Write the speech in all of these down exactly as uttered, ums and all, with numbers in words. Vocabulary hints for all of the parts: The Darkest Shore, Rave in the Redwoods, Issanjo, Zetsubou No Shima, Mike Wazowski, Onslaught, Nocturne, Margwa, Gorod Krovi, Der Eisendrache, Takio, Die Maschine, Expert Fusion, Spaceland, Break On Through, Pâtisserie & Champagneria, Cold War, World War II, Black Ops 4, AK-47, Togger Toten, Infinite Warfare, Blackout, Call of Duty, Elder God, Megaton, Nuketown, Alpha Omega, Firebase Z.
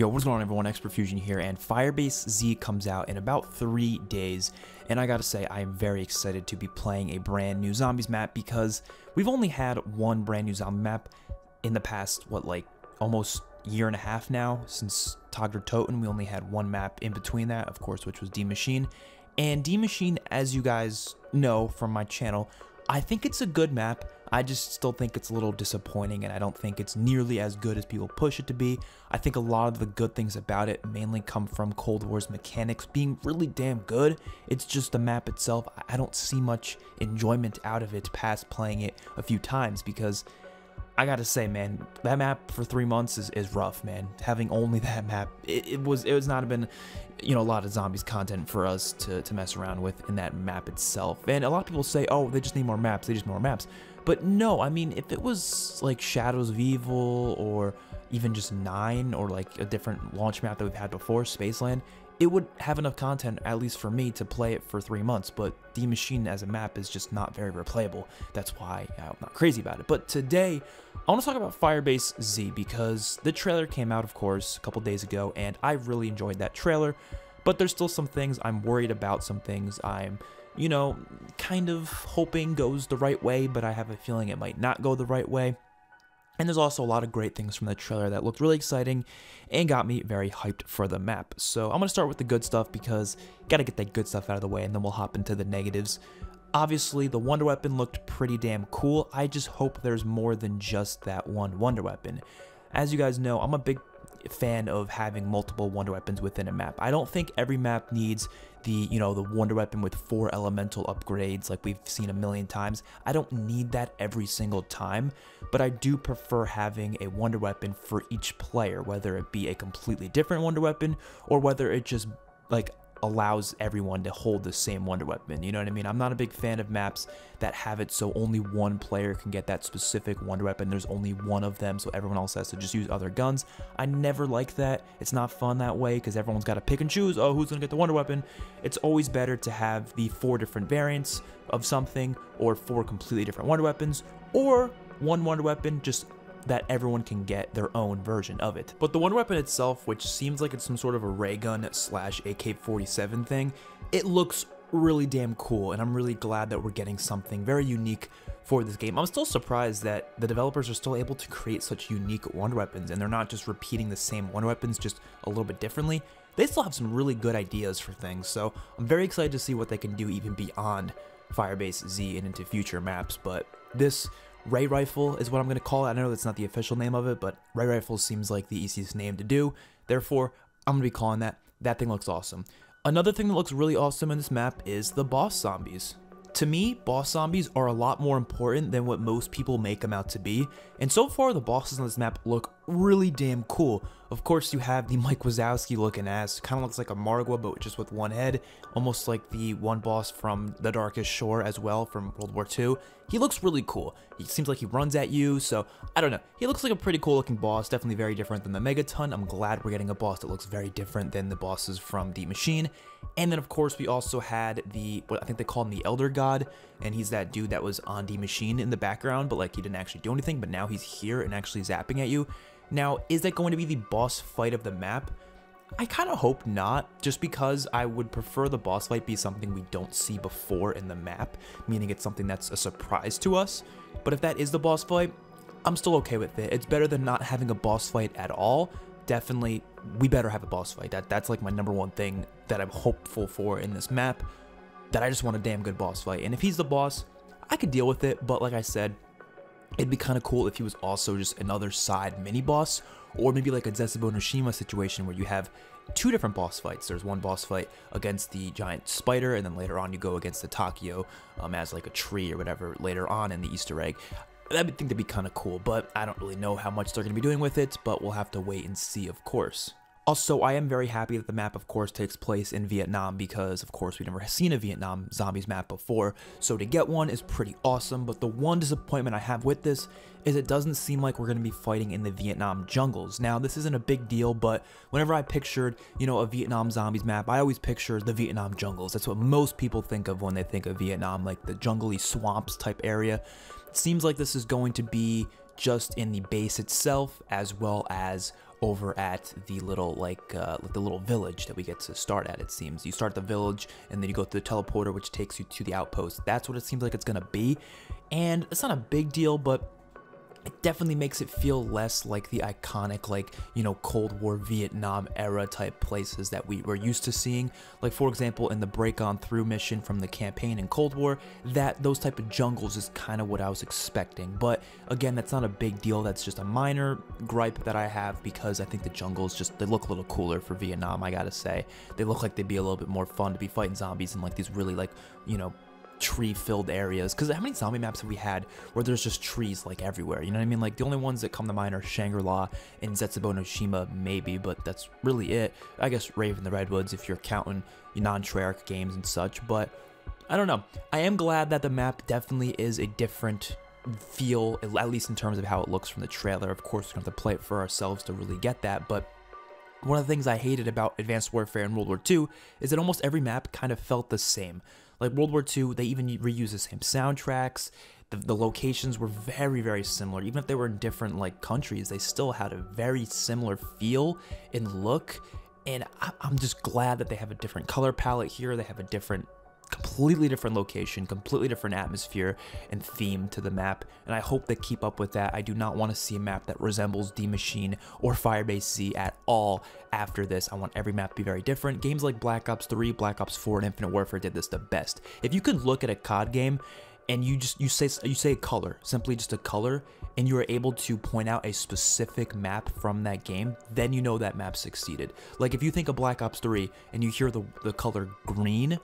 Yo, what's going on everyone, Expert Fusion here, and Firebase Z comes out in about three days, and I gotta say I am very excited to be playing a brand new zombies map because we've only had one brand new zombie map in the past, what, like almost year and a half now, since Togger Toten. We only had one map in between that, of course, which was Die Maschine, and Die Maschine, as you guys know from my channel, I think it's a good map. I just still think it's a little disappointing, and I don't think it's nearly as good as people push it to be. I think a lot of the good things about it mainly come from Cold War's mechanics being really damn good. It's just the map itself, I don't see much enjoyment out of it past playing it a few times, because I gotta say, man, that map for three months is, is rough, man. Having only that map, it, it was it was not been, you know, a lot of zombies content for us to, to mess around with in that map itself. And a lot of people say, oh, they just need more maps, they just need more maps. But no, I mean, if it was like Shadows of Evil or even just nine or like a different launch map that we've had before, Spaceland, it would have enough content, at least for me, to play it for three months, but Die Maschine as a map is just not very replayable. That's why I'm not crazy about it. But today, I want to talk about Firebase Z because the trailer came out, of course, a couple days ago, and I really enjoyed that trailer, but there's still some things I'm worried about, some things I'm, you know, kind of hoping goes the right way, but I have a feeling it might not go the right way. And there's also a lot of great things from the trailer that looked really exciting and got me very hyped for the map. So I'm going to start with the good stuff because you got to get that good stuff out of the way and then we'll hop into the negatives. Obviously, the Wonder Weapon looked pretty damn cool. I just hope there's more than just that one Wonder Weapon. As you guys know, I'm a big fan of having multiple Wonder Weapons within a map. I don't think every map needs the, you know, the Wonder Weapon with four elemental upgrades like we've seen a million times. I don't need that every single time, but I do prefer having a Wonder Weapon for each player, whether it be a completely different Wonder Weapon or whether it just like allows everyone to hold the same Wonder Weapon. You know what I mean? I'm not a big fan of maps that have it so only one player can get that specific Wonder Weapon. There's only one of them, so everyone else has to just use other guns. I never like that. It's not fun that way because everyone's got to pick and choose. Oh, who's gonna get the Wonder Weapon? It's always better to have the four different variants of something or four completely different Wonder Weapons or one Wonder Weapon just that everyone can get their own version of it. But the Wonder Weapon itself, which seems like it's some sort of a ray gun slash A K forty-seven thing, it looks really damn cool, and I'm really glad that we're getting something very unique for this game. I'm still surprised that the developers are still able to create such unique Wonder Weapons, and they're not just repeating the same Wonder Weapons, just a little bit differently. They still have some really good ideas for things, so I'm very excited to see what they can do even beyond Firebase Z and into future maps, but this Ray Rifle is what I'm going to call it. I know that's not the official name of it, but Ray Rifle seems like the easiest name to do. Therefore, I'm going to be calling that. That thing looks awesome. Another thing that looks really awesome in this map is the boss zombies. To me, boss zombies are a lot more important than what most people make them out to be, and so far the bosses on this map look really damn cool. Of course, you have the Mike Wazowski looking ass, kind of looks like a Margwa but just with one head, almost like the one boss from The Darkest Shore as well from World War Two. He looks really cool. He seems like he runs at you, so I don't know. He looks like a pretty cool looking boss, definitely very different than the Megaton. I'm glad we're getting a boss that looks very different than the bosses from Die Maschine. And then of course we also had the, what I think they call him the Elder God, and he's that dude that was on Die Maschine in the background, but like he didn't actually do anything, but now he's here and actually zapping at you. Now, is that going to be the boss fight of the map? I kind of hope not, just because I would prefer the boss fight be something we don't see before in the map, meaning it's something that's a surprise to us. But if that is the boss fight, I'm still okay with it. It's better than not having a boss fight at all. Definitely, we better have a boss fight. That, that's like my number one thing that I'm hopeful for in this map, that I just want a damn good boss fight. And if he's the boss, I could deal with it, but like I said, it'd be kind of cool if he was also just another side mini-boss, or maybe like a Zetsubou No Shima situation where you have two different boss fights. There's one boss fight against the giant spider, and then later on you go against the Takio um, as like a tree or whatever later on in the Easter egg. I think that'd be kind of cool, but I don't really know how much they're going to be doing with it, but we'll have to wait and see, of course. Also, I am very happy that the map, of course, takes place in Vietnam because, of course, we've never seen a Vietnam zombies map before, so to get one is pretty awesome, but the one disappointment I have with this is it doesn't seem like we're going to be fighting in the Vietnam jungles. Now, this isn't a big deal, but whenever I pictured, you know, a Vietnam zombies map, I always pictured the Vietnam jungles. That's what most people think of when they think of Vietnam, like the jungly swamps type area. It seems like this is going to be just in the base itself, as well as over at the little like uh, the little village that we get to start at. It seems you start the village and then you go to the teleporter, which takes you to the outpost. That's what it seems like it's gonna be, and it's not a big deal, but it definitely makes it feel less like the iconic, like, you know, Cold War, Vietnam era type places that we were used to seeing. Like, for example, in the Break On Through mission from the campaign in Cold War, that those type of jungles is kind of what I was expecting. But again, that's not a big deal. That's just a minor gripe that I have, because I think the jungles just, they look a little cooler for Vietnam, I gotta say. They look like they'd be a little bit more fun to be fighting zombies in, like, these really, like, you know, tree-filled areas. Because how many zombie maps have we had where there's just trees like everywhere? You know what I mean? Like, the only ones that come to mind are Shangri-La and Zetsubou No Shima, maybe, but that's really it. I guess Rave in the Redwoods if you're counting non-Treyarch games and such. But I don't know. I am glad that the map definitely is a different feel, at least in terms of how it looks from the trailer. Of course, we're gonna have to play it for ourselves to really get that, but one of the things I hated about Advanced Warfare and World War Two is that almost every map kind of felt the same. Like World War Two, they even reuse the same soundtracks. The, the locations were very, very similar. Even if they were in different, like, countries, they still had a very similar feel and look. And I, I'm just glad that they have a different color palette here. They have a different, completely different location, completely different atmosphere and theme to the map, and I hope they keep up with that. I do not want to see a map that resembles Die Maschine or Firebase Z at all after this. I want every map to be very different. Games like Black Ops three, Black Ops four, and Infinite Warfare did this the best. If you could look at a C O D game and you just you say you say a color, simply just a color, and you are able to point out a specific map from that game, then you know that map succeeded. Like, if you think of Black Ops three and you hear the, the color green,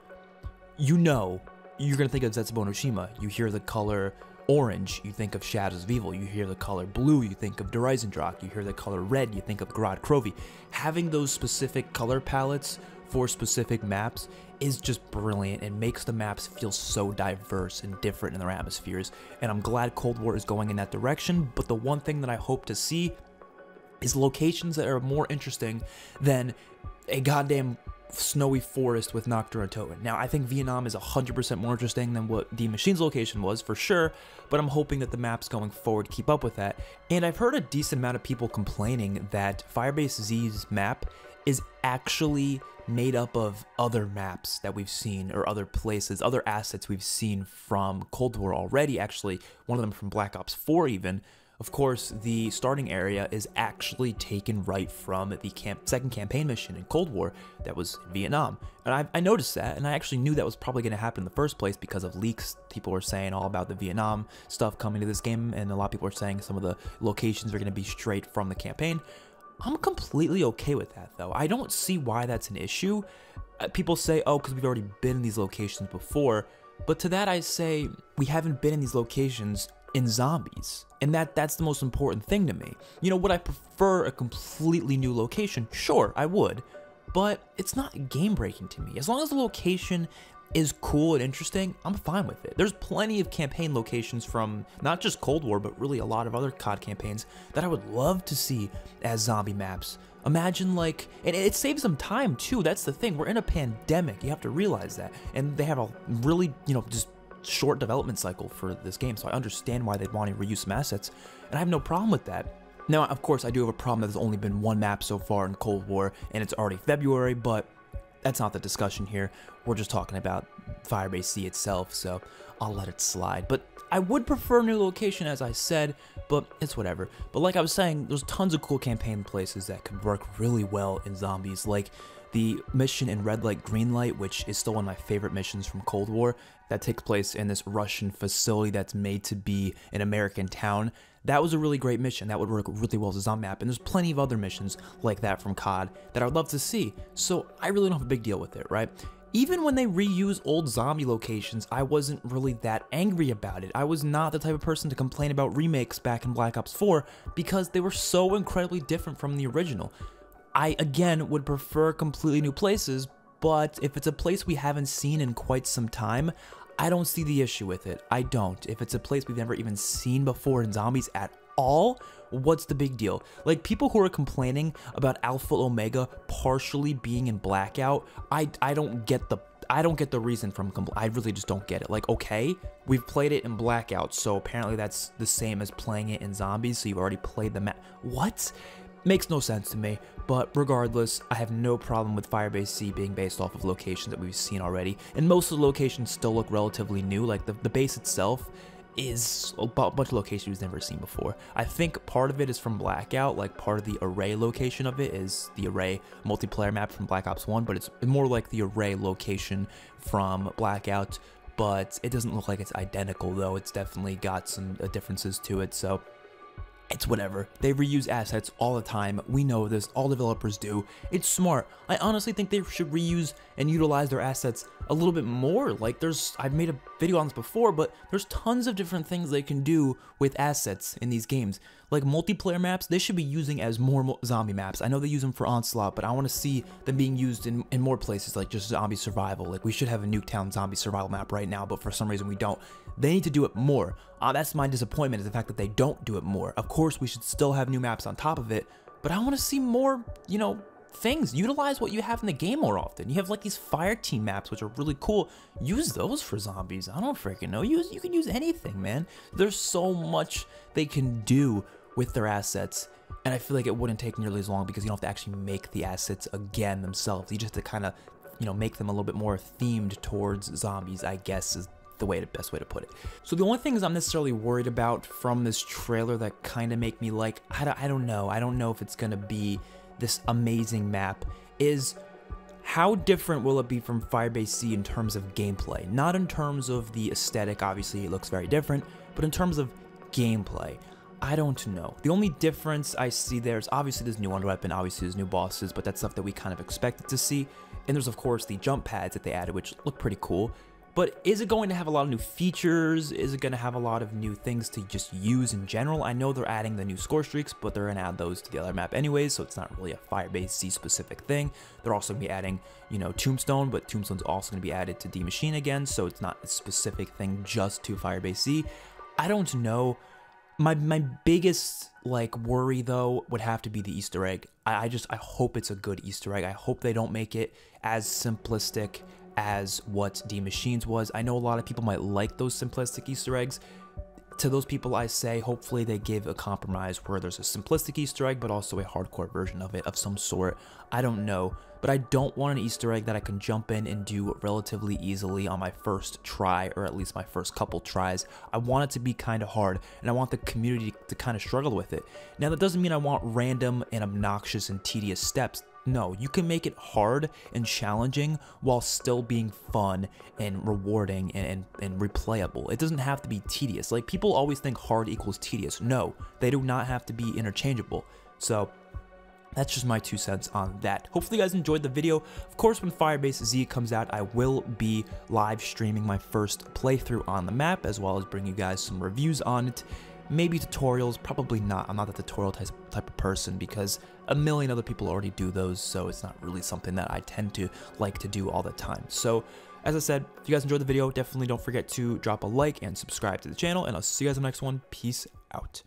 you know, you're going to think of Zetsubou No Shima. You hear the color orange, you think of Shadows of Evil. You hear the color blue, you think of Der Eisendrache. You hear the color red, you think of Gorod Krovi. Having those specific color palettes for specific maps is just brilliant. It makes the maps feel so diverse and different in their atmospheres. And I'm glad Cold War is going in that direction, but the one thing that I hope to see is locations that are more interesting than a goddamn snowy forest with Nocturne Toten. Now, I think Vietnam is one hundred percent more interesting than what the machine's location was, for sure, but I'm hoping that the maps going forward keep up with that. And I've heard a decent amount of people complaining that Firebase Z's map is actually made up of other maps that we've seen, or other places, other assets we've seen from Cold War already, actually, one of them from Black Ops four even. Of course, the starting area is actually taken right from the camp second campaign mission in Cold War that was in Vietnam. And I, I noticed that, and I actually knew that was probably going to happen in the first place because of leaks. People were saying all about the Vietnam stuff coming to this game, and a lot of people are saying some of the locations are going to be straight from the campaign. I'm completely okay with that, though. I don't see why that's an issue. People say, oh, because we've already been in these locations before. But to that I say, we haven't been in these locations in zombies, and that that's the most important thing to me. You know, would I prefer a completely new location? Sure, I would, but it's not game breaking to me. As long as the location is cool and interesting, I'm fine with it. There's plenty of campaign locations from not just Cold War, but really a lot of other C O D campaigns that I would love to see as zombie maps. Imagine, like, and it saves them time too. That's the thing, we're in a pandemic, you have to realize that, and they have a really, you know, just short development cycle for this game, so I understand why they'd want to reuse some assets, and I have no problem with that. Now, of course, I do have a problem that there's only been one map so far in Cold War, and it's already February, but that's not the discussion here. We're just talking about Firebase Z itself, so I'll let it slide. But I would prefer a new location, as I said, but it's whatever. But like I was saying, there's tons of cool campaign places that could work really well in zombies, like the mission in Red Light, Green Light, which is still one of my favorite missions from Cold War, that takes place in this Russian facility that's made to be an American town. That was a really great mission. That would work really well as a zombie map, and there's plenty of other missions like that from C O D that I would love to see, so I really don't have a big deal with it, right? Even when they reuse old zombie locations, I wasn't really that angry about it. I was not the type of person to complain about remakes back in Black Ops four because they were so incredibly different from the original. I, again, would prefer completely new places, but if it's a place we haven't seen in quite some time, I don't see the issue with it. I don't. If it's a place we've never even seen before in zombies at all, what's the big deal? Like, people who are complaining about Alpha Omega partially being in Blackout, I, I don't get the I don't get the reason from compl- I really just don't get it. Like, okay, we've played it in Blackout, so apparently that's the same as playing it in zombies, so you've already played the map. What? Makes no sense to me, but regardless, I have no problem with Firebase Z being based off of locations that we've seen already, and most of the locations still look relatively new. Like the, the base itself is a bunch of locations we've never seen before. I think part of it is from Blackout, like part of the array location of it is the array multiplayer map from Black Ops one, but it's more like the array location from Blackout, but it doesn't look like it's identical though. It's definitely got some differences to it, so it's whatever. They reuse assets all the time. We know this. All developers do. It's smart. I honestly think they should reuse and utilize their assets a little bit more. Like there's, I've made a video on this before, but there's tons of different things they can do with assets in these games. Like multiplayer maps, they should be using as more zombie maps. I know they use them for Onslaught, but I want to see them being used in, in more places, like just zombie survival. Like we should have a Nuketown zombie survival map right now, but for some reason we don't. They need to do it more. Uh, that's my disappointment, is the fact that they don't do it more. Of course, we should still have new maps on top of it, but I want to see more, you know, things. Utilize what you have in the game more often. You have like these fire team maps, which are really cool. Use those for zombies. I don't freaking know. Use, you can use anything, man. There's so much they can do with their assets, and I feel like it wouldn't take nearly as long because you don't have to actually make the assets again themselves. You just have to kind of, you know, make them a little bit more themed towards zombies, I guess, is the way, the best way to put it. So the only things I'm necessarily worried about from this trailer that kind of make me like, I don't, I don't know. I don't know if it's going to be this amazing map, is how different will it be from Firebase Z in terms of gameplay? Not in terms of the aesthetic, obviously it looks very different, but in terms of gameplay, I don't know. The only difference I see there is obviously there's new underweapon, obviously there's new bosses, but that's stuff that we kind of expected to see. And there's of course the jump pads that they added, which look pretty cool. But is it going to have a lot of new features? Is it going to have a lot of new things to just use in general? I know they're adding the new score streaks, but they're going to add those to the other map anyways, so it's not really a Firebase Z specific thing. They're also going to be adding, you know, Tombstone, but Tombstone's also going to be added to Die Maschine again, so it's not a specific thing just to Firebase Z. I don't know. My, my biggest, like, worry, though, would have to be the Easter egg. I, I just, I hope it's a good Easter egg. I hope they don't make it as simplistic as what Die Maschine was. I know a lot of people might like those simplistic Easter eggs. To those people, I say hopefully they give a compromise where there's a simplistic Easter egg, but also a hardcore version of it of some sort. I don't know, but I don't want an Easter egg that I can jump in and do relatively easily on my first try, or at least my first couple tries. I want it to be kind of hard, and I want the community to kind of struggle with it. Now, that doesn't mean I want random and obnoxious and tedious steps. No, you can make it hard and challenging while still being fun and rewarding and, and, and replayable. It doesn't have to be tedious. Like, people always think hard equals tedious. No, they do not have to be interchangeable. So that's just my two cents on that. Hopefully you guys enjoyed the video. Of course, when Firebase Z comes out, I will be live streaming my first playthrough on the map, as well as bring you guys some reviews on it. Maybe tutorials, probably not. I'm not a tutorial type of person because a million other people already do those, so it's not really something that I tend to like to do all the time. So, as I said, if you guys enjoyed the video, definitely don't forget to drop a like and subscribe to the channel, and I'll see you guys in the next one. Peace out.